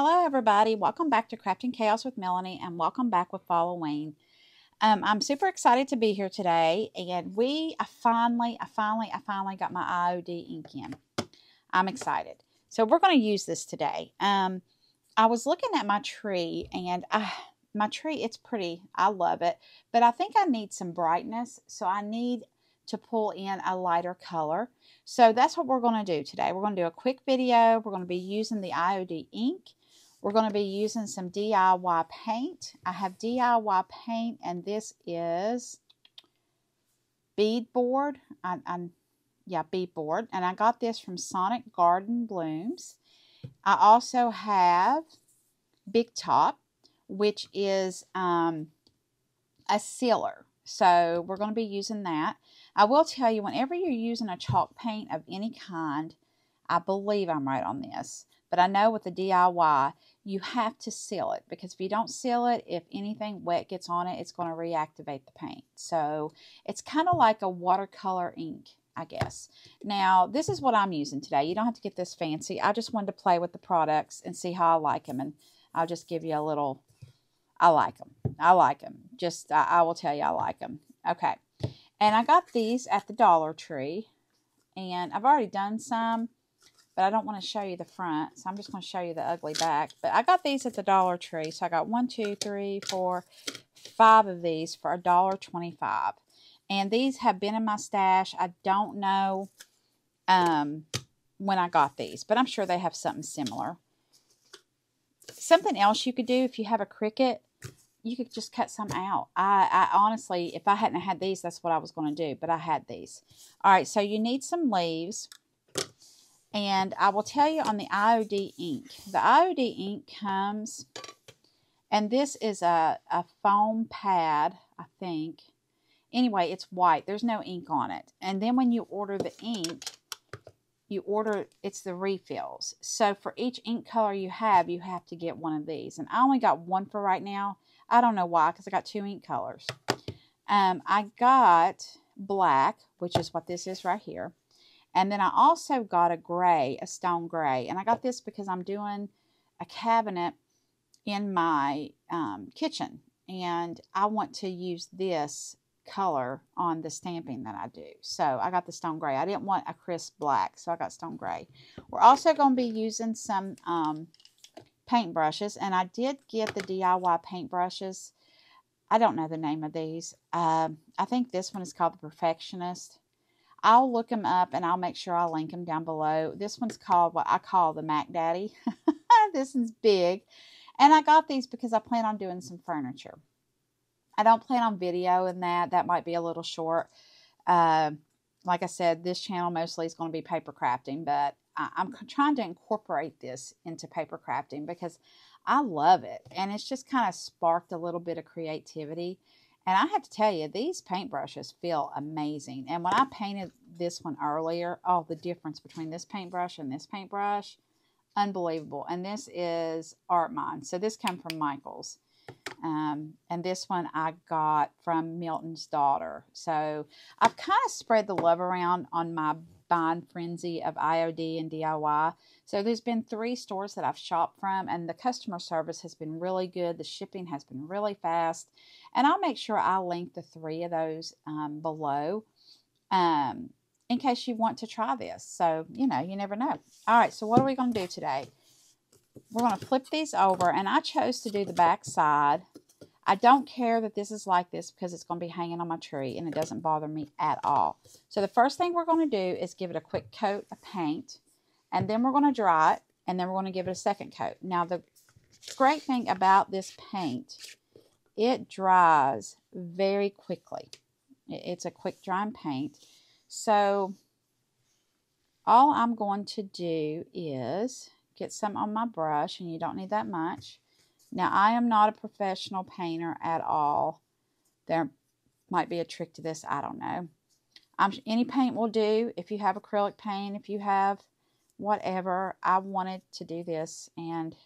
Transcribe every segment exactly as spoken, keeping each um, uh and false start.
Hello everybody, welcome back to Crafting Chaos with Melanie and welcome back with Halloween. Um, I'm super excited to be here today and we, I finally, I finally, I finally got my I O D ink in. I'm excited. So we're going to use this today. Um, I was looking at my tree and I, my tree, it's pretty, I love it, but I think I need some brightness. So I need to pull in a lighter color. So that's what we're going to do today. We're going to do a quick video. We're going to be using the I O D ink. We're going to be using some D I Y paint. I have D I Y paint and this is beadboard. I, I, yeah, beadboard. And I got this from Sonnet's Garden Blooms. I also have Big Top, which is um, a sealer. So we're going to be using that. I will tell you, whenever you're using a chalk paint of any kind, I believe I'm right on this, but I know with the D I Y, you have to seal it because if you don't seal it, if anything wet gets on it, it's going to reactivate the paint. So it's kind of like a watercolor ink, I guess. Now, this is what I'm using today. You don't have to get this fancy. I just wanted to play with the products and see how I like them. And I'll just give you a little, I like them. I like them. Just, I, I will tell you I like them. Okay. And I got these at the Dollar Tree. And I've already done some, but I don't want to show you the front, so I'm just going to show you the ugly back. But I got these at the Dollar Tree, so I got one, two, three, four, five of these for a dollar twenty-five. And these have been in my stash. I don't know um, when I got these, but I'm sure they have something similar. Something else you could do if you have a Cricut, you could just cut some out. I, I honestly, if I hadn't had these, that's what I was going to do, but I had these. All right, so you need some leaves. And I will tell you on the I O D ink. The I O D ink comes, and this is a, a foam pad, I think. Anyway, it's white. There's no ink on it. And then when you order the ink, you order, it's the refills. So for each ink color you have, you have to get one of these. And I only got one for right now. I don't know why, because I got two ink colors. Um, I got black, which is what this is right here. And then I also got a gray, a stone gray. And I got this because I'm doing a cabinet in my um, kitchen. And I want to use this color on the stamping that I do. So I got the stone gray. I didn't want a crisp black, so I got stone gray. We're also going to be using some um, paint brushes. And I did get the D I Y paint brushes. I don't know the name of these. Um, I think this one is called the Perfectionist. I'll look them up and I'll make sure I'll link them down below. This one's called what I call the Mac Daddy. This one's big. And I got these because I plan on doing some furniture. I don't plan on video in that. That might be a little short. Uh, like I said, this channel mostly is going to be paper crafting, but I I'm trying to incorporate this into paper crafting because I love it. And it's just kind of sparked a little bit of creativity. And I have to tell you, these paintbrushes feel amazing. And when I painted this one earlier, oh, the difference between this paintbrush and this paintbrush, unbelievable. And this is Art Mine. So this came from Michael's. Um, and this one I got from Milton's daughter. So I've kind of spread the love around on my buying frenzy of I O D and D I Y. So there's been three stores that I've shopped from and the customer service has been really good. The shipping has been really fast. And I'll make sure I link the three of those um, below um, in case you want to try this. So, you know, you never know. All right, so what are we going to do today? We're going to flip these over and I chose to do the back side. I don't care that this is like this because it's going to be hanging on my tree and it doesn't bother me at all. So the first thing we're going to do is give it a quick coat of paint and then we're going to dry it and then we're going to give it a second coat. Now the great thing about this paint, it dries very quickly. It's a quick drying paint. So all I'm going to do is get some on my brush and you don't need that much. Now, I am not a professional painter at all. There might be a trick to this. I don't know. I'm, any paint will do. If you have acrylic paint, if you have whatever, I wanted to do this. And,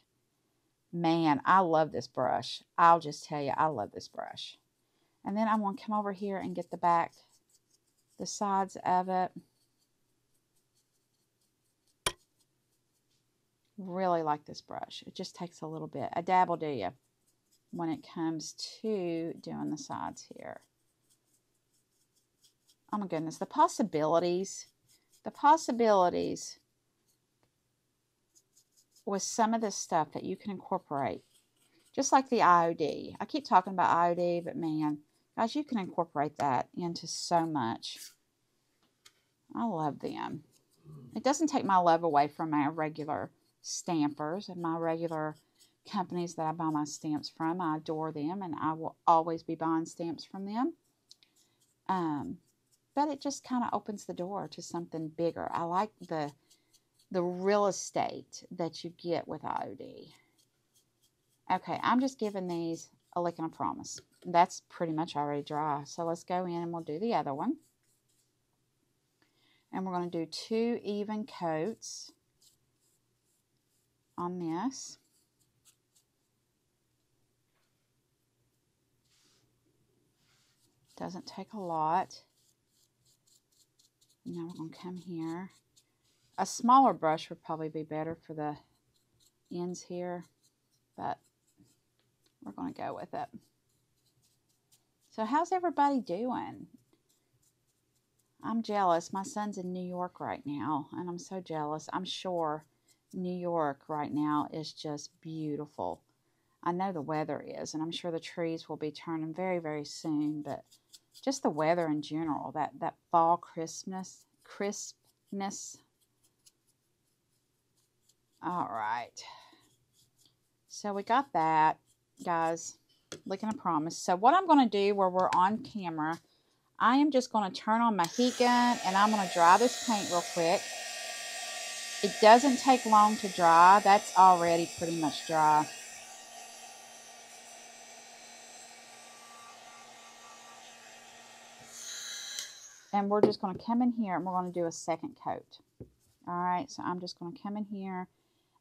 man, I love this brush. I'll just tell you, I love this brush. And then I'm going to come over here and get the back, the sides of it. really like this brush. It just takes a little bit. I dabble, do you, when it comes to doing the sides here. Oh my goodness, the possibilities, the possibilities with some of this stuff that you can incorporate. Just like the I O D. I keep talking about I O D, but man, guys, you can incorporate that into so much. I love them. It doesn't take my love away from my regular stampers and my regular companies that I buy my stamps from. I adore them, and I will always be buying stamps from them. Um, but it just kind of opens the door to something bigger. I like the, the real estate that you get with I O D. Okay, I'm just giving these a lick and a promise. That's pretty much already dry. So let's go in and we'll do the other one. And we're going to do two even coats on this. Doesn't take a lot. Now we're going to come here. A smaller brush would probably be better for the ends here, but we're going to go with it. So how's everybody doing? I'm jealous. My son's in New York right now, and I'm so jealous. I'm sure New York right now is just beautiful. I know the weather is, and I'm sure the trees will be turning very, very soon, but just the weather in general, that, that fall crispness, crispness. All right. So we got that, guys. Looking at a promise. So what I'm going to do where we're on camera, I am just going to turn on my heat gun and I'm going to dry this paint real quick. It doesn't take long to dry. That's already pretty much dry. And we're just going to come in here and we're going to do a second coat. All right, so I'm just going to come in here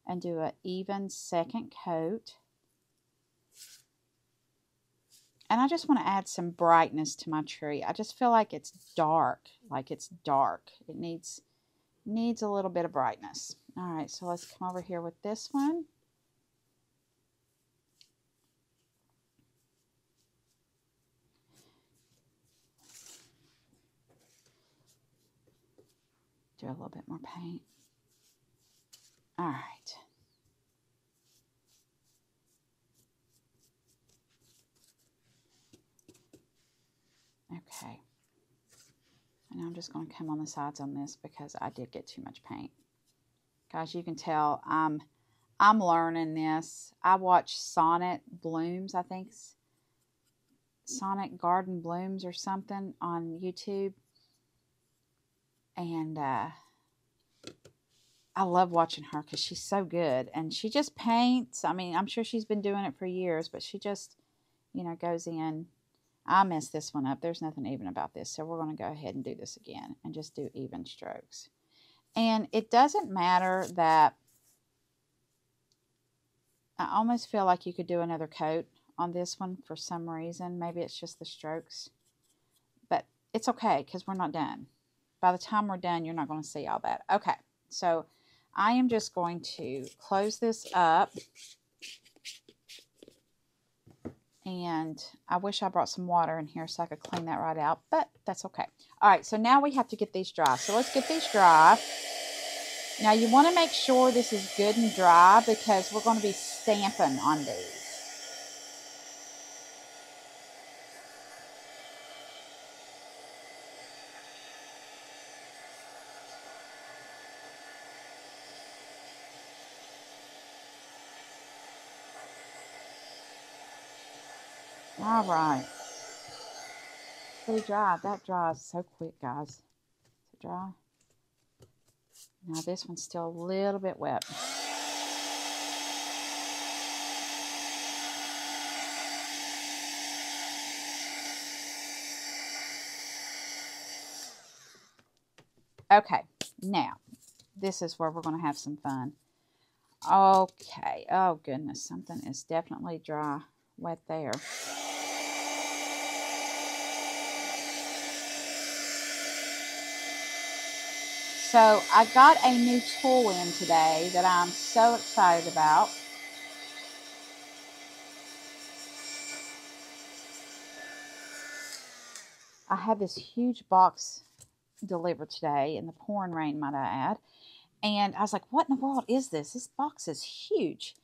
and do an even second coat. And I just want to add some brightness to my tree. I just feel like it's dark, like it's dark. It needs, needs a little bit of brightness. All right, so let's come over here with this one. Do a little bit more paint. All right. Okay, and I'm just going to come on the sides on this because I did get too much paint. Guys, you can tell I'm, I'm learning this. I watch Sonnet's Blooms, I think. Sonnet's Garden Blooms or something on YouTube. And uh, I love watching her because she's so good. And she just paints. I mean, I'm sure she's been doing it for years, but she just, you know, goes in. I messed this one up. There's nothing even about this. So we're going to go ahead and do this again and just do even strokes. And it doesn't matter that I almost feel like you could do another coat on this one for some reason. Maybe it's just the strokes. But it's okay because we're not done. By the time we're done, you're not going to see all that. Okay, so I am just going to close this up. And I wish I brought some water in here so I could clean that right out, but that's okay. All right, so now we have to get these dry. So let's get these dry. Now you want to make sure this is good and dry because we're going to be stamping on these. All right, pretty dry. That dries so quick, guys. Is it dry? Now this one's still a little bit wet. Okay, now this is where we're going to have some fun. Okay, oh goodness, something is definitely dry, wet there. So I got a new tool in today that I'm so excited about. I have this huge box delivered today in the pouring rain, might I add. And I was like, what in the world is this? This box is huge.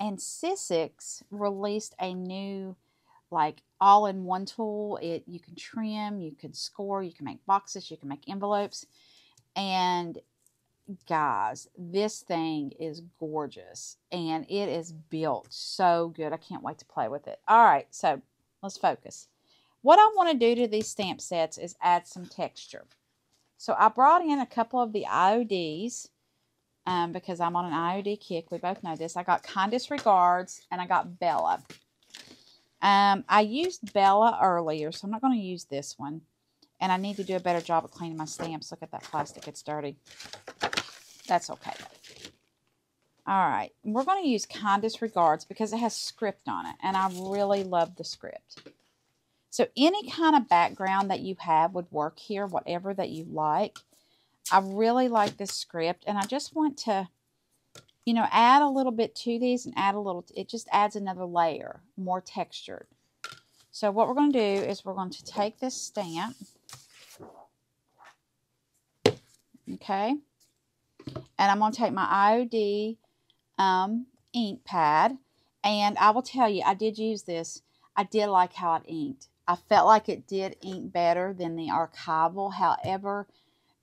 And Sizzix released a new, like, all-in-one tool. It you can trim, you can score, you can make boxes, you can make envelopes. And guys, this thing is gorgeous. And it is built so good. I can't wait to play with it. All right, so let's focus. What I want to do to these stamp sets is add some texture. So I brought in a couple of the I O Ds um, because I'm on an I O D kick. We both know this. I got Kindest Regards and I got Bella. Um, I used Bella earlier, so I'm not going to use this one. And I need to do a better job of cleaning my stamps. Look at that plastic. It's dirty. That's okay. All right. We're going to use Kindest Regards because it has script on it. And I really love the script. So any kind of background that you have would work here, whatever that you like. I really like this script. And I just want to, you know, add a little bit to these and add a little. It just adds another layer, more textured. So what we're going to do is we're going to take this stamp. Okay. And I'm going to take my I O D um, ink pad. And I will tell you, I did use this. I did like how it inked. I felt like it did ink better than the archival. However,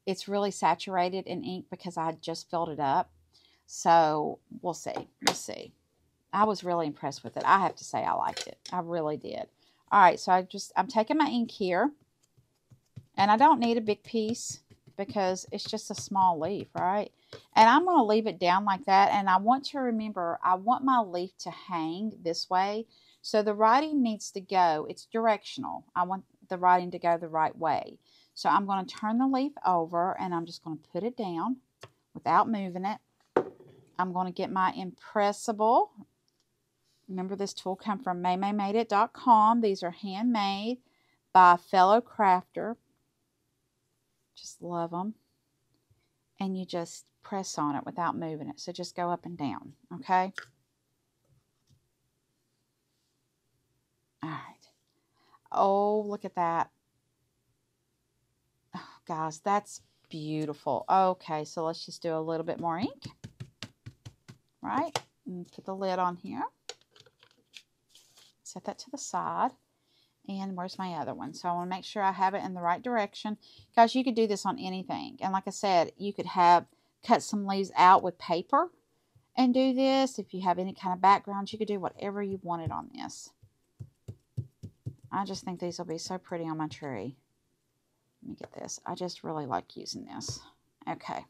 it's really saturated in ink because I just filled it up. So we'll see. We'll see. I was really impressed with it. I have to say I liked it. I really did. All right, so I just, I'm taking my ink here. And I don't need a big piece because it's just a small leaf, right? And I'm going to leave it down like that. And I want to remember, I want my leaf to hang this way. So the writing needs to go. It's directional. I want the writing to go the right way. So I'm going to turn the leaf over and I'm just going to put it down without moving it. I'm going to get my impressible. Remember, this tool come from may may made it dot com. These are handmade by a fellow crafter. Just love them. And you just press on it without moving it. So just go up and down, okay? All right. Oh, look at that. Oh, guys, that's beautiful. Okay, so let's just do a little bit more ink. Right? And put the lid on here. Set that to the side. And where's my other one? So I want to make sure I have it in the right direction. Guys, you could do this on anything. And like I said, you could have cut some leaves out with paper and do this. If you have any kind of background, you could do whatever you wanted on this. I just think these will be so pretty on my tree. Let me get this. I just really like using this. Okay.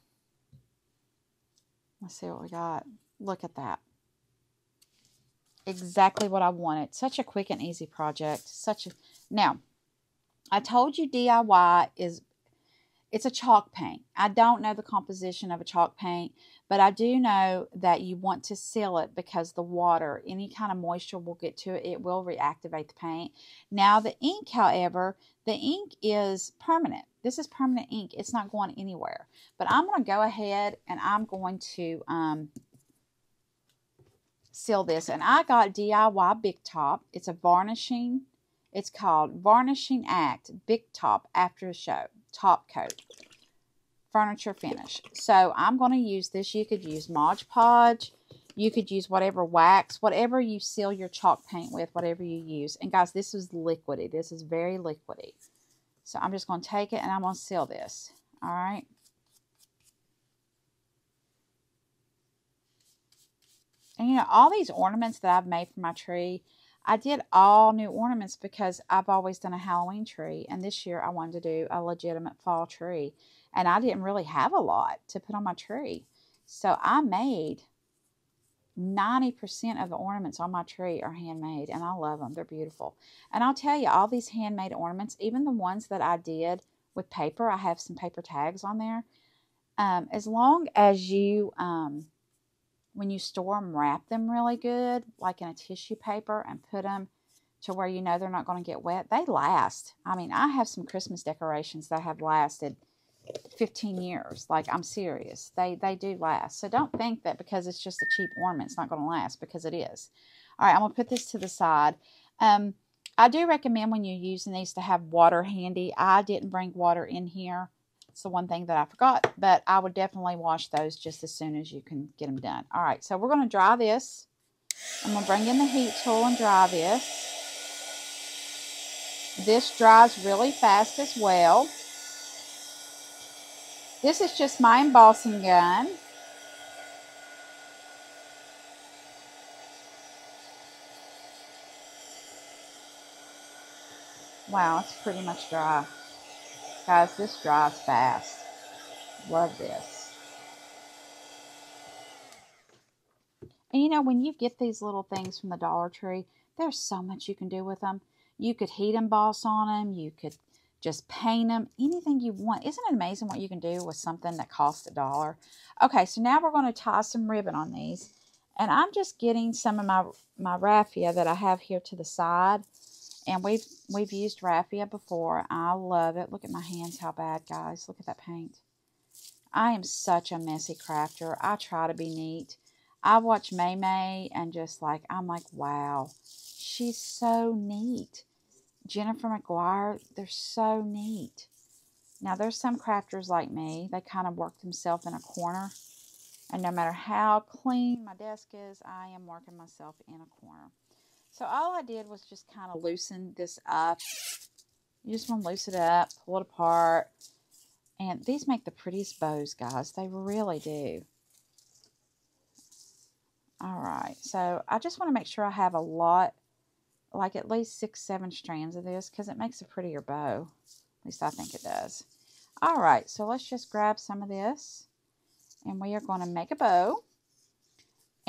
Let's see what we got. Look at that. Exactly what I wanted. Such a quick and easy project. Such a now, I told you D I Y is it's a chalk paint. I don't know the composition of a chalk paint, but I do know that you want to seal it because the water, any kind of moisture will get to it. It will reactivate the paint. Now the ink, however, the ink is permanent. This is permanent ink. It's not going anywhere. But I'm going to go ahead and I'm going to um, seal this. And I got D I Y Big Top. It's a varnishing. It's called Varnishing Act Big Top After a Show Top Coat Furniture Finish. So I'm going to use this. You could use Mod Podge. You could use whatever wax, whatever you seal your chalk paint with, whatever you use. And guys, this is liquidy. This is very liquidy. So I'm just going to take it and I'm going to seal this. All right. And you know, all these ornaments that I've made for my tree, I did all new ornaments because I've always done a Halloween tree. And this year I wanted to do a legitimate fall tree. And I didn't really have a lot to put on my tree. So I made ninety percent of the ornaments on my tree are handmade, and I love them. They're beautiful. And I'll tell you, all these handmade ornaments, even the ones that I did with paper, I have some paper tags on there. Um, as long as you, um, when you store them, wrap them really good, like in a tissue paper, and put them to where you know they're not going to get wet. They last. I mean, I have some Christmas decorations that have lasted fifteen years. Like, I'm serious. They, they do last. So don't think that because it's just a cheap ornament, it's not going to last, because it is. All right, I'm going to put this to the side. Um, I do recommend when you're using these to have water handy. I didn't bring water in here. It's the one thing that I forgot, but I would definitely wash those just as soon as you can get them done. All right, so we're going to dry this. I'm going to bring in the heat tool and dry this. This dries really fast as well. This is just my embossing gun. Wow, it's pretty much dry. Guys, this dries fast. Love this. And you know, when you get these little things from the Dollar Tree, there's so much you can do with them. You could heat emboss on them. You could just paint them. Anything you want. Isn't it amazing what you can do with something that costs a dollar? Okay, so now we're going to tie some ribbon on these. And I'm just getting some of my, my raffia that I have here to the side. And we've, we've used raffia before. I love it. Look at my hands, how bad, guys. Look at that paint. I am such a messy crafter. I try to be neat. I watch May May and just like, I'm like, wow. She's so neat. Jennifer McGuire, they're so neat. Now, there's some crafters like me. They kind of work themselves in a corner. And no matter how clean my desk is, I am working myself in a corner. So all I did was just kind of loosen this up. You just want to loosen it up, pull it apart. And these make the prettiest bows, guys. They really do. All right. So I just want to make sure I have a lot, like at least six, seven strands of this, because it makes a prettier bow. At least I think it does. All right. So let's just grab some of this. And we are going to make a bow.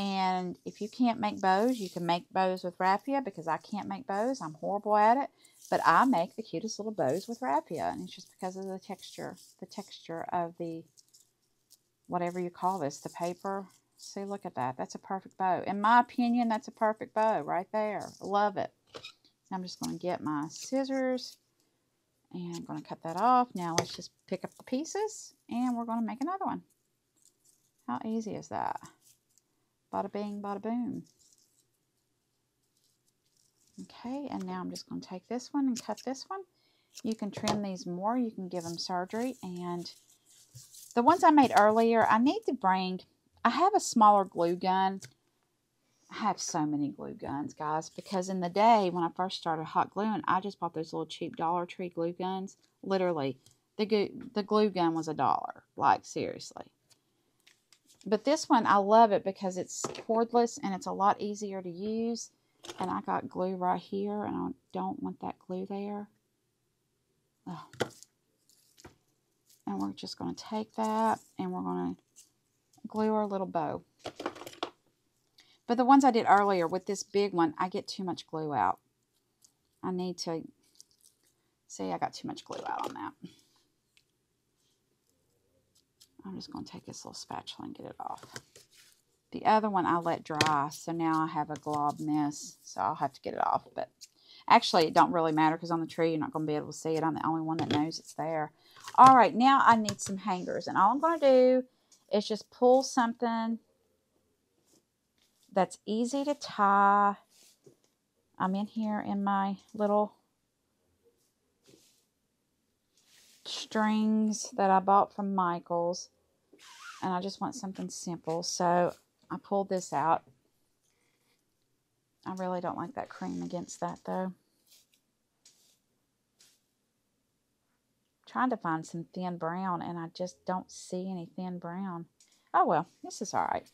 And if you can't make bows, you can make bows with raffia, because I can't make bows. I'm horrible at it. But I make the cutest little bows with raffia. And it's just because of the texture, the texture of the, whatever you call this, the paper. See, look at that. That's a perfect bow. In my opinion, that's a perfect bow right there. Love it. I'm just going to get my scissors. And I'm going to cut that off. Now let's just pick up the pieces. And we're going to make another one. How easy is that? Bada bing, bada boom. Okay, and now I'm just going to take this one and cut this one. You can trim these more. You can give them surgery. And the ones I made earlier, I need to bring... I have a smaller glue gun. I have so many glue guns, guys, because in the day when I first started hot gluing, I just bought those little cheap Dollar Tree glue guns. Literally, the glue, the glue gun was a dollar. Like, seriously. But this one, I love it because it's cordless and it's a lot easier to use. And I got glue right here, and I don't want that glue there. Oh. And we're just going to take that, and we're going to glue our little bow. But the ones I did earlier with this big one, I get too much glue out. I need to... See, I got too much glue out on that. I'm just going to take this little spatula and get it off. The other one I let dry, so now I have a glob mess, so I'll have to get it off. But actually, it don't really matter, because on the tree, you're not going to be able to see it. I'm the only one that knows it's there. All right, now I need some hangers, and all I'm going to do is just pull something that's easy to tie. I'm in here in my little strings that I bought from Michael's, and I just want something simple, so I pulled this out. I really don't like that cream against that, though. I'm trying to find some thin brown, and I just don't see any thin brown. Oh well, this is all right.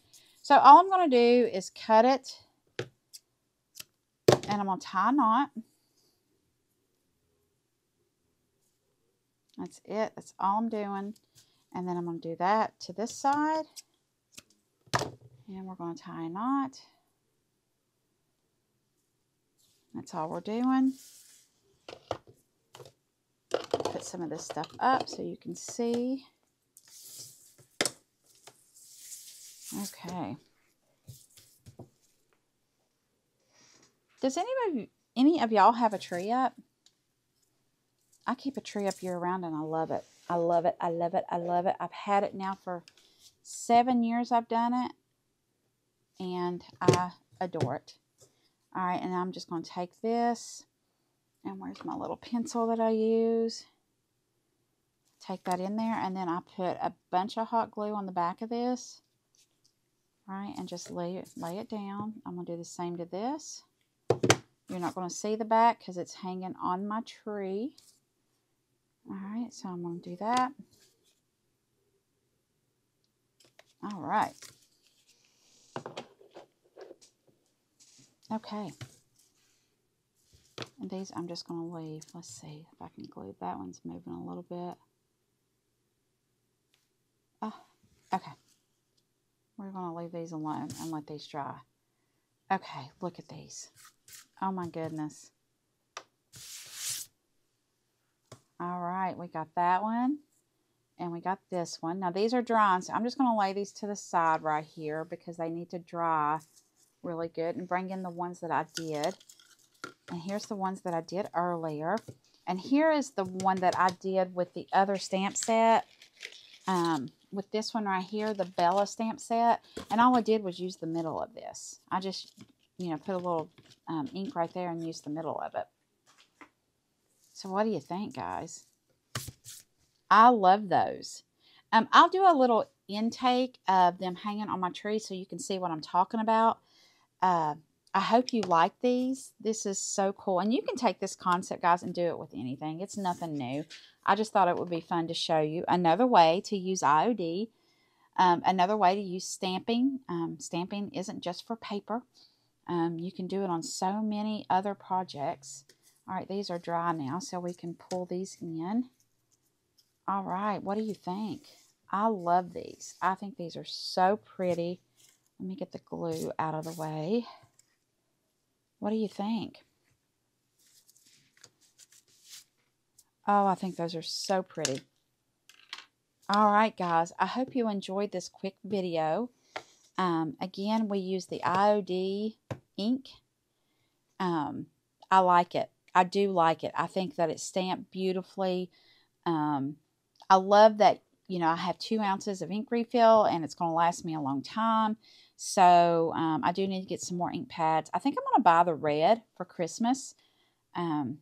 So all I'm going to do is cut it, and I'm going to tie a knot. That's it. That's all I'm doing. And then I'm going to do that to this side. And we're going to tie a knot. That's all we're doing. Put some of this stuff up so you can see. Okay. Does anybody, any of y'all have a tree up? I keep a tree up year round, and I love it. I love it. I love it. I love it. I've had it now for seven years I've done it, and I adore it. All right, and I'm just going to take this, and where's my little pencil that I use? Take that in there, and then I put a bunch of hot glue on the back of this, right, and just lay it, lay it down. I'm going to do the same to this. You're not going to see the back because it's hanging on my tree. All right, so I'm going to do that. All right. Okay. And these I'm just going to leave. Let's see if I can glue. That one's moving a little bit. Oh, okay. We're going to leave these alone and let these dry. Okay, look at these. Oh my goodness. All right, we got that one. And we got this one. Now these are drying, so I'm just going to lay these to the side right here because they need to dry really good, and bring in the ones that I did. And here's the ones that I did earlier. And here is the one that I did with the other stamp set. Um, with this one right here, the Bella stamp set. And all I did was use the middle of this. I just, you know, put a little um, ink right there and used the middle of it. So what do you think, guys? I love those. Um, I'll do a little intake of them hanging on my tree so you can see what I'm talking about. Uh, I hope you like these. This is so cool. And you can take this concept, guys, and do it with anything. It's nothing new. I just thought it would be fun to show you another way to use I O D, um, another way to use stamping. Um, stamping isn't just for paper. Um, you can do it on so many other projects. All right, these are dry now, so we can pull these in. All right, what do you think? I love these. I think these are so pretty. Let me get the glue out of the way. What do you think? Oh, I think those are so pretty. All right, guys, I hope you enjoyed this quick video. Um, again, we use the I O D ink. Um, I like it. I do like it. I think that it's stamped beautifully. Um, I love that, you know, I have two ounces of ink refill and it's going to last me a long time. So um, I do need to get some more ink pads. I think I'm going to buy the red for Christmas. Um,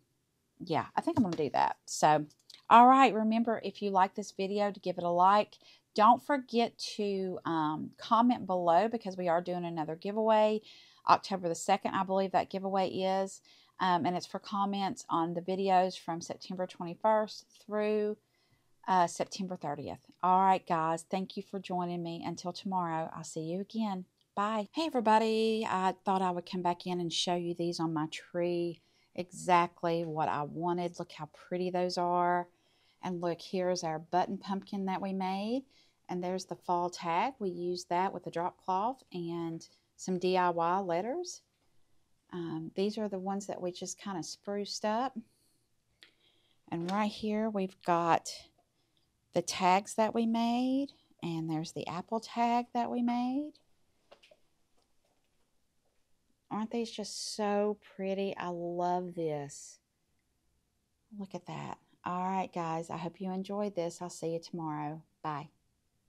yeah, I think I'm going to do that. So, all right. Remember, if you like this video, to give it a like. Don't forget to um, comment below because we are doing another giveaway. October the second, I believe that giveaway is. Um, and it's for comments on the videos from September twenty-first through uh, September thirtieth. All right, guys. Thank you for joining me. Until tomorrow, I'll see you again. Bye. Hey, everybody. I thought I would come back in and show you these on my tree. Exactly what I wanted. Look how pretty those are. And look, here's our button pumpkin that we made. And there's the fall tag. We used that with a drop cloth and some D I Y letters. Um, these are the ones that we just kind of spruced up. And right here we've got the tags that we made. And there's the apple tag that we made. Aren't these just so pretty? I love this. Look at that. All right, guys. I hope you enjoyed this. I'll see you tomorrow. Bye.